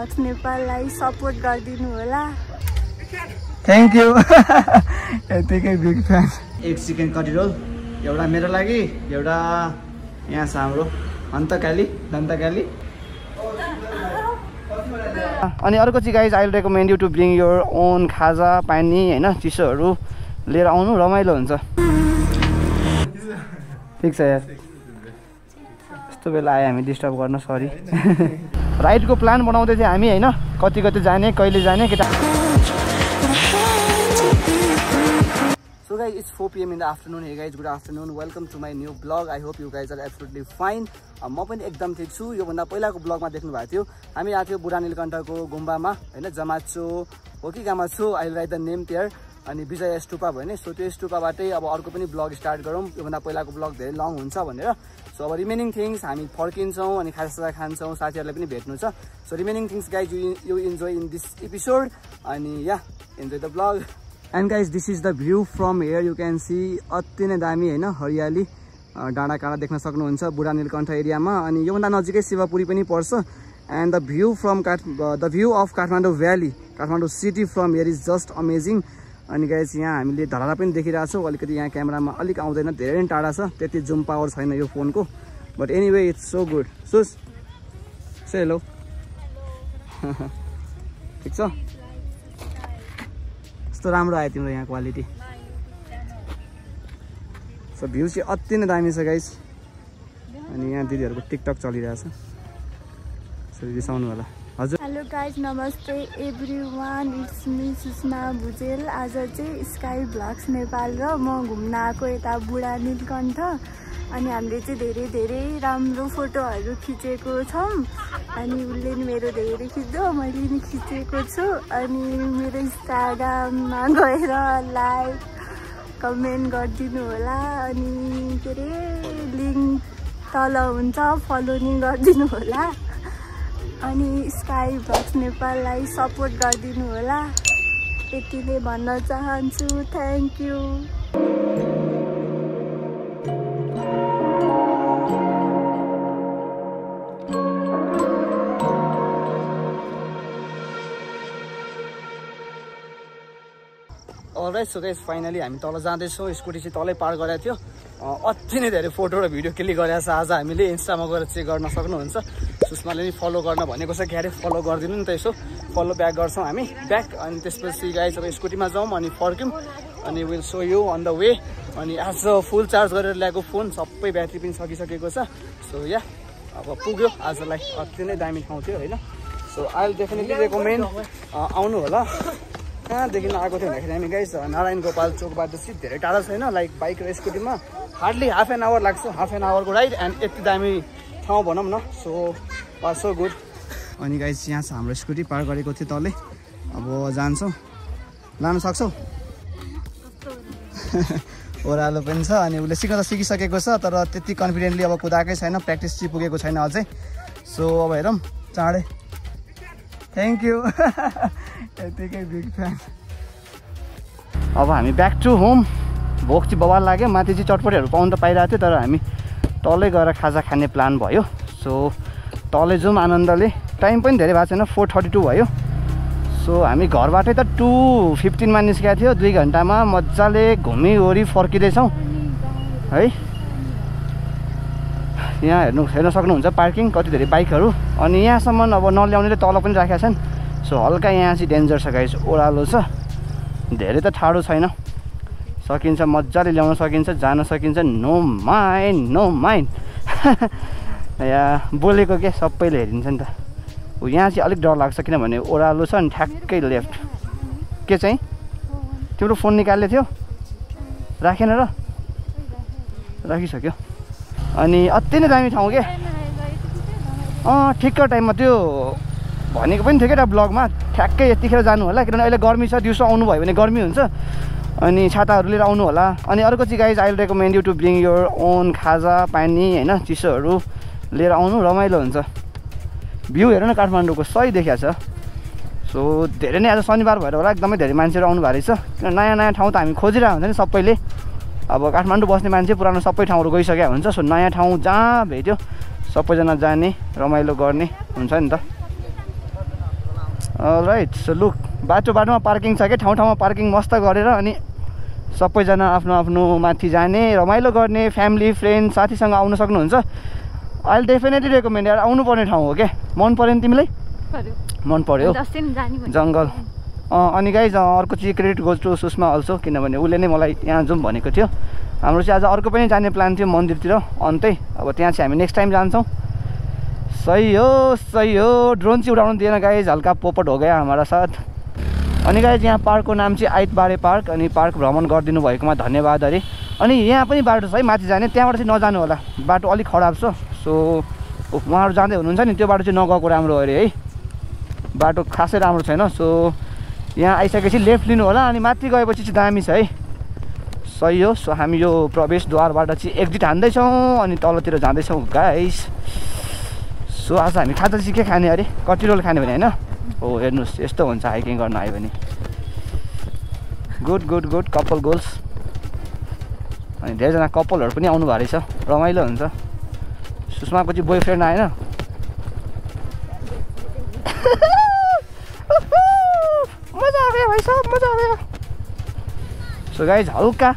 Vlogs Nepal लाई support कर दिनु होला. Thank you. ऐतिहासिक big fan. एक chicken curry roll. ये वाला मेरा लगी. ये वाला यहाँ सामरो. अंतकाली, दंतकाली. अनि अर्को चाहिँ guys I'll recommend you to bring your own खाजा पानी हैन चिसोहरु लिएर आउनु रमाइलो हुन्छ. ठीक छ यार. यस्तो बेला आए हामी डिस्टर्ब गर्न सरी. राइड को प्लान बनाउँदै थिए हामी हैन कति कति जाने कहिले जाने केटा. So guys it's 4 pm in the afternoon. Hey guys good afternoon. Welcome to my new vlog. I hope you guys are absolutely fine. म पनि एकदम ठीक छु. यो भन्दा पहिलाको ब्लगमा देख्नु भएको थियो हामी आएको बुढानीलकण्ठको गुम्बामा हैन जमाचो हो कि गामाचो I write the name there अनि विजय स्तूपा भयो नि. सो त्यो स्तूपाबाटै अब अर्को पनि ब्लग स्टार्ट गरौँ. यो भन्दा पहिलाको ब्लग धेरै लङ हुन्छ भनेर. सो अब रिमेनिङ थिंग्स हामी फर्किन्छौँ अनि खाजासाजा खान्छौँ साथीहरुलाई पनि भेट्नु छ. So remaining things guys you enjoy in this episode अनि या enjoy the blog. And guys this is the view from here. You can see अति नै दामी हैन हरियाली डाँडा काँडा देख्न सक्नुहुन्छ बुढानीलकण्ठ एरियामा अनि योभन्दा नजिकै शिवपुरी पनि पर्छ. And the view from the view of Kathmandu valley Kathmandu city from here is just amazing. अनि गाइज यहाँ हामीले धराला पनि देखिरहेछौँ. अलिकति यहाँ क्यामेरामा अलिक आउँदैन धेरै नै टाढा छ त्यति जुम पावर छैन यो फोनको but anyway it's so good. सुस से हेलो. ठिक छ यस्तो राम्रो आयो तिम्रो यहाँ क्वालिटी. सो भ्यू चाहिँ अति नै दामी छ गाइज अनि यहाँ दिदीहरुको टिकटक चलिरहेछ सो रिसाउनु होला हजुर. हेलो गाइज नमस्ते everyone it's me Sushma Bhujel. आज चाहिँ स्काई भ्लग्स नेपाल र म घुम्न आएको यता बुढानीलकण्ठ अनि हामीले चाहिँ धेरै धेरै राम्रो फोटोहरु खिचेको छौं अनि उले नि मेरो धेरै खिच्दो मैले नि खिचेको छु अनि मेरो इन्स्टाग्राममा गएर लाइक कमेन्ट गरिदिनु होला अनि के रे लिंक तल हुन्छ फलो नि गरिदिनु होला अनि स्काई भ्लग्स नेपाललाई सपोर्ट गरिदिनु होला यति नै भन्न चाहन्छु. Thank you. Alright so guys finally हामी तल जाँदैछौँ. स्कुटी चाहिँ तलै पार गरेको थियो. अति नै धेरै फोटो र भिडियो क्लिक गरेको छ आज हामीले. इन्स्टामा गएर चेक गर्न सक्नुहुन्छ. सुषमाले नि फलो गर्न भनेको छ क्यारे फलो गरिदिनु नि त यसो फलो ब्याक गर्छौँ हामी ब्याक अनि त्यसपछि गाइज अब स्कुटीमा जाउँ अनि फर्क्यौँ अनि will show you on the way. अनि आज फुल चार्ज गरेर ल्याएको फोन सबै ब्याट्री पनि सकिसकेको छ. सो या अब पुग्यो आजलाई. अति नै दामी ठाउँ थियो होइन. So I will definitely recommend आउनु होला. कहाँदेखि आएको थियो भन्दाखेरि हामी गाइज नारायण गोपाल चोकबाट चाहिँ धेरै टाढा छैन लाइक बाइक र स्कुटीमा हार्डली हाफ एन आवर लाग्छ. हाफ एन आवरको राइड एन्ड यति दामी ठाउँ भनौँ न. So was so good. अनि गाइज यहाँ छ हाम्रो स्कुटी पार गरेको थियो तलै. अब जान्छौँ लानु सक्छौँ ओह्रालो पनि छ अनि उसले सिक्न त सिकिसकेको छ तर त्यति कन्फिडेन्टली अब कुदाएकै छैन प्र्याक्टिस चाहिँ पुगेको छैन अझै. सो अब हेरौँ चाँडै. Thank you. यतिकै बिग फ्यान. अब हामी ब्याक टु होम. भोक चाहिँ बवाल लाग्यो माथि चाहिँ चटपटीहरू पाउनु त पाइरहेको थियो तर हामी तलै गएर खाजा खाने प्लान भयो. सो तलै जाउँ आनन्दले. टाइम पनि धेरै भएको छैन 4:32 भयो. सो हामी घरबाटै त 2:15 निस्केको थियो 2 घन्टामा मजाले घुमिओरी फर्किँदैछौँ है. यहाँ हेर्न सक्नुहुन्छ पार्किङ कति धेरै बाइकहरू अनि यहाँसम्म अब नल्याउनेले तल पनि राखेका छन्. सो हल्का यहाँ चाहिँ डेन्जर छ गाइज ओह्रालो छ धेरै त ठाडो छैन सकिन्छ मजाले ल्याउन सकिन्छ जान सकिन्छ. No mind no mind. यहाँ बोलेको के सबैले हेरिन्छ नि त. यहाँ चाहिँ अलिक डर लाग्छ किनभने ओह्रालो छ अनि ठ्याक्कै लेफ्ट. के चाहिँ तिम्रो फोन निकाल्ने थियो राखेन र राखिसक्यो. अनि अति नै दामी ठाउँ के ठिक्क टाइममा त्यो भनेको पनि थियो क्या ब्लगमा ठ्याक्कै यतिखेर जानु होला किनभने अहिले गर्मी छ दिउँसो आउनुभयो भने गर्मी हुन्छ अनि छाताहरू लिएर आउनु होला. अनि अर्को चाहिँ guys I recommend you to bring your own खाजा पानी हैन चिसोहरू लिएर आउनु रमाइलो हुन्छ. भ्यू हेर न काठमाडौँको सही देखिएको छ. सो धेरै नै आज शनिबार भएर होला एकदमै धेरै मान्छेहरू आउनुभएको रहेछ किन नयाँ नयाँ ठाउँ त हामी खोजिरहेको हुन्छ नि सबैले. अब काठमाडौँ बस्ने मान्छे पुरानो सबै ठाउँहरू गइसकेको हुन्छ. सो नयाँ ठाउँ जहाँ भेट्यो सबैजना जाने रमाइलो गर्ने हुन्छ नि त. Alright, so look, बाटो-बाटोमा parking छ के ठाउँ-ठाउँमा parking मस्त गरेर अनि सबैजना आफ्नो-आफ्नो माथि जाने रमाइलो गर्ने फ्यामिली फ्रेन्ड साथीसँग आउन सक्नुहुन्छ। I'll definitely recommend यार आउनु पर्ने ठाउँ हो के। मन पर्यो नि तिमीलाई? पर्यो। मन पर्यो। जंगल। अनि गाइज अर्को चाहिँ credit goes to Sushma also किनभने उले नै मलाई यहाँ जाउँ भनेको थियो। हाम्रो चाहिँ आज अर्को पनि जाने प्लान थियो मन्दिरतिर अन्तै अब त्यहाँ चाहिँ हामी नेक्स्ट टाइम जान्छौँ। सही हो ड्रोन चाहिँ उडाउन दिएन गाइज हल्का पोपट हो गयो हाम्रो साथ। अनि गाइज यहाँ पार्कको नाम चाहिँ आइतबारे पार्क अनि पार्क भ्रमण गरिदिनु भएकोमा धन्यवाद अरे। अनि यहाँ पनि बाटो छ है माथि जाने त्यहाँबाट चाहिँ नजानु होला बाटो अलिक खराब छ सो उहाँहरू जाँदै हुनुहुन्छ नि त्यो बाटो चाहिँ नगएको राम्रो अरे है बाटो खासै राम्रो छैन सो यहाँ आइसकेपछि लेफ्ट लिनु होला अनि माथि गएपछि चाहिँ दामी छ है। सही हो सो हामी यो प्रवेशद्वारबाट चाहिँ एक्जिट हान्दैछौँ अनि तलतिर जाँदैछौँ गाइज। सो आज हामी खाँदा चाहिँ के खाने अरे कटिरोल खाने भने होइन हो हेर्नुहोस् यस्तो हुन्छ हाइकिङ गर्न आयो भने गुड गुड गुड कपाल गोल्स अनि धेरैजना कपालहरू पनि आउनु भएको रहेछ रमाइलो हुन्छ। सुषमाको चाहिँ बोयफ्रेन्ड आएन मजा आयो भाइ सब मजा आयो। सो गाइज हल्का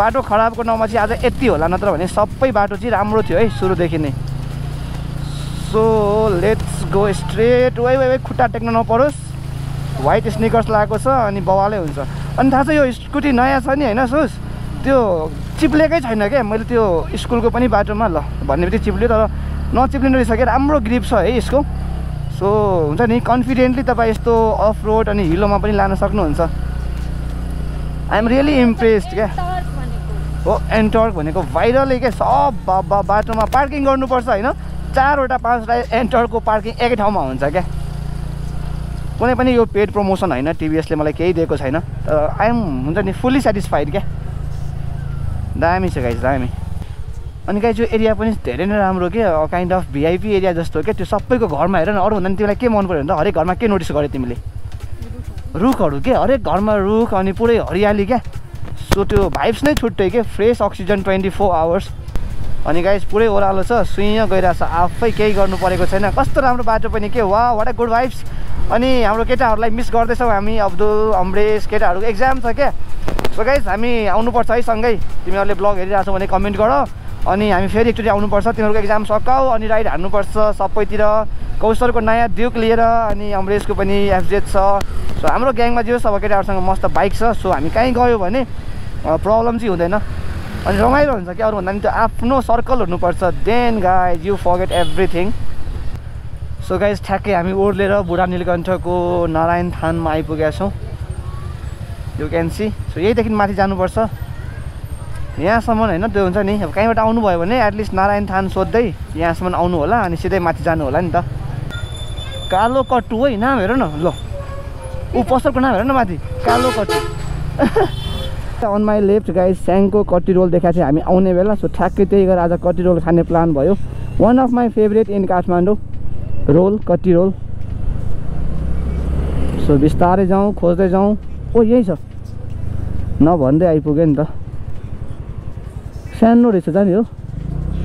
बाटो खराबको नाउँमा चाहिँ आज यति होला नत्र भने सबै बाटो चाहिँ राम्रो थियो है सुरुदेखि नै। So let's go straight why why why खुट्टा टेक्न नपरोस् व्हाइट स्निकर्स लगाएको छ अनि बवालै हुन्छ। अनि थाहा छ यो स्कुटी नयाँ छ नि होइन सुस त्यो चिप्लेकै छैन क्या मैले त्यो स्कुलको पनि बाटोमा ल भन्ने बित्तिकै चिप्ल्यो तर नचिप्लिनु रहेछ राम्रो ग्रिप छ है यसको। सो हुन्छ नि कन्फिडेन्टली तपाईँ यस्तो अफ रोड अनि हिलोमा पनि लान सक्नुहुन्छ। आइएम रियली इम्प्रेस्ड क्या हो एन्टर्क भनेको भाइरलै क्या सब बाटोमा पार्किङ गर्नुपर्छ होइन 4 वटा 5 एन्टरको पार्किङ एकै ठाउँमा हुन्छ क्या कुनै पनि यो पेड प्रमोसन होइन टिभीएसले मलाई केही दिएको छैन तर आइएम हुन्छ नि फुल्ली सेटिस्फाइड क्या दामी छ गाइज दामी। अनि गाइज यो एरिया पनि धेरै नै राम्रो के काइन्ड अफ भिआइपी एरिया जस्तो क्या त्यो सबैको घरमा हेर न अरू भन्दा नि तिमीलाई के मन पऱ्यो भने त हरेक घरमा के नोटिस गर्यो तिमीले रुखहरू के हरेक घरमा रुख अनि पुरै हरियाली क्या सो त्यो भाइब्स नै छुट्टै के फ्रेस अक्सिजन 24 आवर्स। अनि गाइज पुरै ओह्रालो छ सुइँ गइरहेछ आफै केही गर्नु परेको छैन कस्तो राम्रो बाटो पनि के वा वाट अ गुड भाइब्स। अनि हाम्रो केटाहरूलाई मिस गर्दैछौँ हामी अब्दुल अम्रेश केटाहरूको एक्जाम छ क्या सो गाइज हामी आउनुपर्छ है सँगै तिमीहरूले ब्लग हेरिरहेछौ भने कमेन्ट गर अनि हामी फेरि एकचोटि आउनुपर्छ तिमीहरूको एक्जाम सकाऊ अनि राइड हान्नुपर्छ सबैतिर कौशलको नयाँ ड्युक लिएर अनि अम्रेशको पनि एफजेड छ सो हाम्रो ग्याङमा जे होस् अब केटाहरूसँग मस्त बाइक छ सो हामी कहीँ गयो भने प्रब्लम चाहिँ हुँदैन अनि रमाइलो हुन्छ क्या अरूभन्दा नि त्यो आफ्नो सर्कल हुनुपर्छ then guys you forget everything. So guys ठ्याक्कै हामी ओर्लेर बुढानीलकण्ठको नारायणथानमा आइपुगेका छौँ यु क्यान सी सो यहीदेखि माथि जानुपर्छ यहाँसम्म होइन त्यो हुन्छ नि अब कहीँबाट आउनुभयो भने एटलिस्ट नारायणथान सोध्दै यहाँसम्म आउनु होला अनि सिधै माथि जानु होला नि त। कालो कट्टु है नाम हेर न ल ऊ पसलको नाम हेर न माथि कालो कट्टु। अन माई लेफ्ट गाइज स्याङको कटिरोल देखा चाहिँ हामी आउने बेला सो ठ्याक्कै त्यही गरेर आज कटिरोल खाने प्लान भयो one of my favourite in Kathmandu roll kati roll. So बिस्तारै जाउँ खोज्दै जाउँ ओ यही छ नभन्दै आइपुग्यो नि त सानो रहेछ जाने हो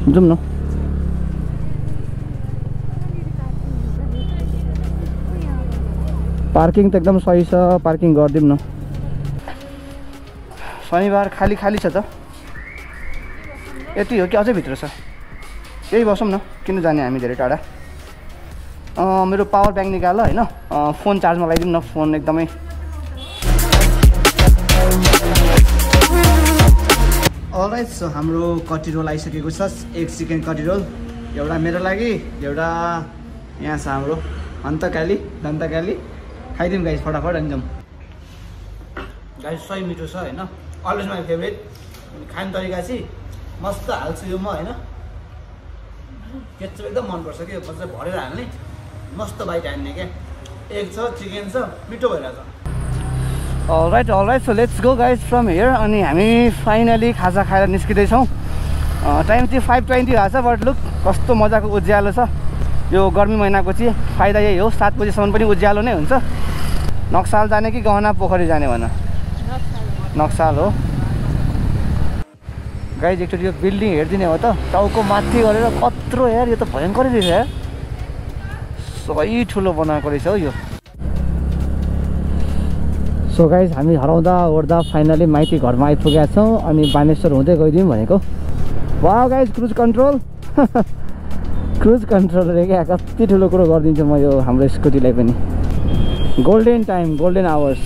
जाउँ न। पार्किङ त एकदम सही छ पार्किङ गरिदिउँ न शनिबार खाली खाली छ त यति हो कि अझै भित्र छ यही बसौँ न किन जाने हामी धेरै टाढा। मेरो पावर ब्याङ्क निकाल होइन फोन चार्जमा लगाइदिउँ न फोन एकदमै अलराइट। सो हाम्रो कटिरोल आइसकेको छ एक चिकन कटिरोल एउटा मेरो लागि एउटा यहाँ छ हाम्रो हन्तकाली दन्तकाली खाइदिउँ गाइस फटाफट अनि जाउँ गाइस सही मिठो छ होइन अलवेज माई फेभरेट अनि खाने तरिका चाहिँ मस्त हाल्छु यो म होइन केचप एकदम मनपर्छ कि मजा भरेर हाल्ने मस्त बाइट हान्ने क्या एग छ चिकन छ मिठो भइरहेछ। Alright so let's go guys from here अनि हामी फाइनली खाजा खाएर निस्किँदैछौँ टाइम चाहिँ 5:20 भएको छ बट लुक कस्तो मजाको उज्यालो छ यो गर्मी महिनाको चाहिँ फाइदा यही हो 7 बजीसम्म पनि उज्यालो नै हुन्छ। नक्साल जाने कि गहना पोखरी जाने भन नक्साल हो गाइज एकचोटि यो बिल्डिङ हेरिदिने हो त टाउको माथि गरेर कत्रो यार यो त भयङ्कर रहेछ यार सही ठुलो बनाएको रहेछ हो यो। So guys, हामी हराउँदा ओर्दा फाइनली माइती घरमा आइपुगेका छौं अनि बानेश्वर हुँदै गइदियौं भनेको। Wow guys, cruise control cruise control रे के कति ठुलो कुरा गर्दिन्छु म यो हाम्रो स्कुटीलाई पनि। Golden time, golden hours.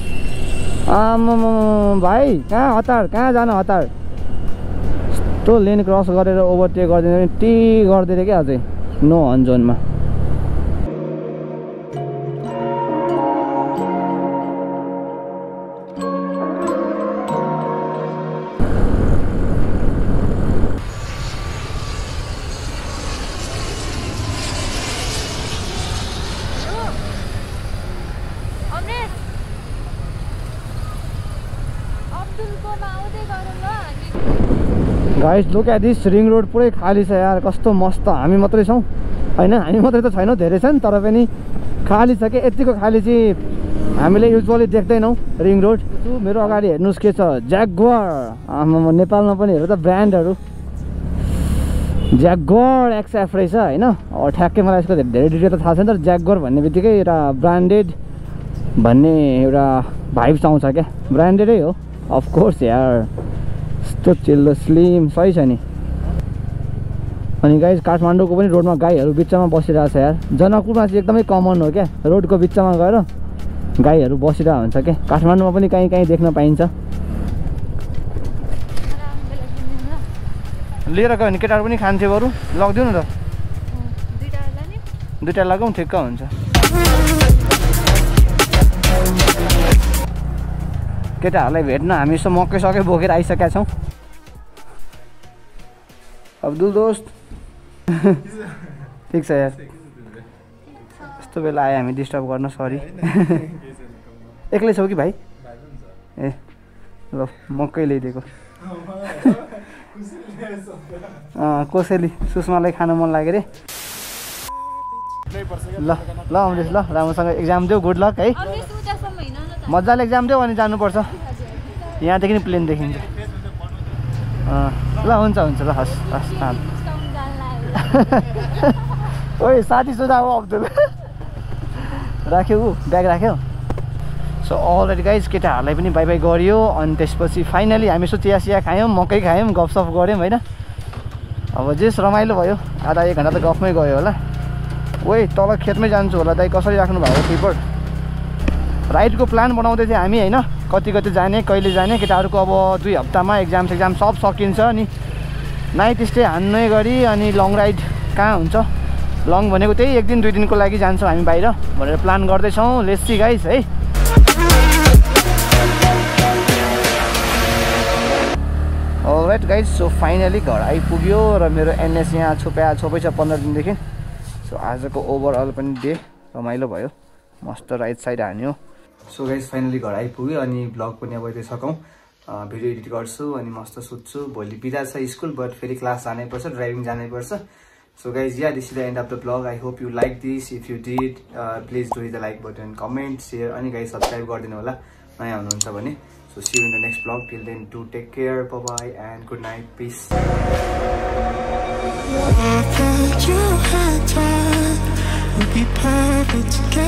भाइ कहाँ हतार, कहाँ जान हतार? यस्तो लेन क्रस गरेर ओभरटेक गर्दिन भने टी गर्दिरे के अझै नो हन जोनमा। Guys look at this, ring road पुरै खाली छ यार, कस्तो मस्त। हामी मात्रै छौं हैन, हामी मात्रै त छैनौ, धेरै छन् तर पनि खाली छ के। यतिको खाली चाहिँ हामीले युजुअली देख्दैनौ रिङ रोड। मेरो अगाडि हेर्नुस् के छ, ज्याग्वार। आमा, नेपालमा पनि हेर त ब्रान्डहरु, ज्याग्वार एक्सएफ रहेछ हैन। ठ्याक्कै मलाई यसको धेरै डिटेल त थाहा छैन तर ज्याग्वार भन्ने बित्तिकै एउटा ब्रान्डेड भन्ने एउटा भाइब्स आउँछ के। ब्रान्डेडै हो अफ कोर्स यार। यस्तो चिल्लो स्लिम सही छ नि। अनि गाइज काठमाडौँको पनि रोडमा गाईहरू बिचमा बसिरहेको छ यार। जनकपुरमा चाहिँ एकदमै कमन हो क्या, रोडको बिचमा गएर गाईहरू बसिरहेको हुन्छ क्या। काठमाडौँमा पनि कहीँ कहीँ देख्न पाइन्छ। लिएर गयो भने केटाहरू पनि खान्थ्यो, बरु लगिदिउ न त। दुईवटा लगाउँ, ठिक्क हुन्छ। केटाहरूलाई भेट्न हामी यसो मकै सकै बोकेर आइसकेका छौँ। अब्दुल दोस्त ठिक छ यार? यस्तो बेला आयो हामी डिस्टर्ब गर्न, सरी। एक्लै छौ कि भाइ? ए ल, मकै ल्याइदिएको। कोसेली सुषमालाई खान मन लाग्यो रे। ल ल अमरेश, ल राम्रोसँग एक्जाम देऊ, गुड लक है। मजाले एक्जाम देऊ अनि जानुपर्छ, यहाँदेखि प्लेन देखिन्छ। ल हुन्छ हुन्छ, ल हस् हस्। ओ साथी सुझाव हो अब्दुल, राख्यो ऊ ब्याग राख्यो। सो अलरेडी गाइज केटाहरूलाई पनि बाई बाई गऱ्यो अनि त्यसपछि फाइनली हामी यसो चियासिया खायौँ, मकै खायौँ, गफसफ गऱ्यौँ होइन। अब जेस रमाइलो भयो, आधा एक घन्टा त गफमै गयो होला। ओइ तल खेतमै जान्छु होला दाइ, कसरी राख्नु भएको किपट? राइडको प्लान बनाउँदै थियौँ हामी होइन, कति कति जाने, कहिले जाने। केटाहरूको अब 2 हप्तामा एक्जाम सब सकिन्छ अनि नाइट स्टे हान्ने गरी अनि लङ राइड कहाँ हुन्छ। लङ भनेको त्यही 1 दिन 2 दिनको लागि जान्छौँ हामी बाहिर भनेर प्लान गर्दैछौँ। लेट्स सी गाइस है। अलराइट गाइस, सो फाइनली घर आइपुग्यो र मेरो एनएस यहाँ छोपेछ 15 दिनदेखि। सो आजको ओभरअल पनि डे रमाइलो भयो, मस्त राइट साइड हान्यो। सो गाइस फाइनली घर आइपुग्यो अनि ब्लग पनि अब सकौँ। भिडियो एडिट गर्छु अनि मस्त सुत्छु। भोलि बिदा छ स्कुल, बट फेरि क्लास जानैपर्छ, ड्राइभिङ जानैपर्छ। So guys yeah this is the end of the blog. I hope you like this. If you did please do the like button, comment, share अनि गाइज सब्सक्राइब गरिदिनु होला नयाँ हुनुहुन्छ भने। So see you in the next blog. Till then do take care, bye and good night, piece.